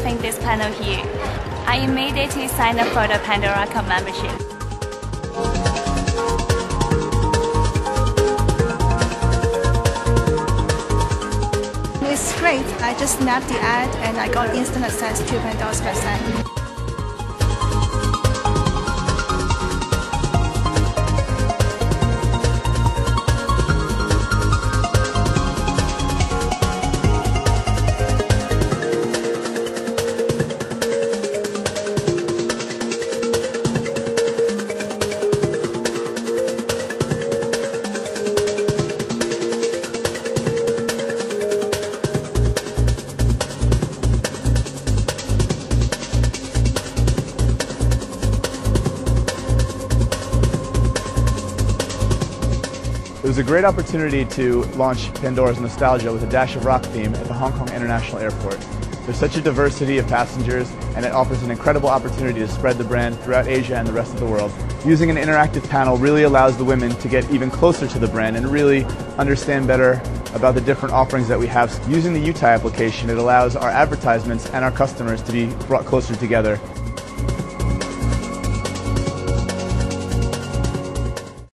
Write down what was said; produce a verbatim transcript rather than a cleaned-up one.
having this panel here. I immediately signed up for the Pandora Club membership. It's great. I just snapped the ad and I got instant access to Pandora's website. It was a great opportunity to launch Pandora's nostalgia with a dash of rock theme at the Hong Kong International Airport. There's such a diversity of passengers, and it offers an incredible opportunity to spread the brand throughout Asia and the rest of the world. Using an interactive panel really allows the women to get even closer to the brand and really understand better about the different offerings that we have. Using the U tie application, it allows our advertisements and our customers to be brought closer together.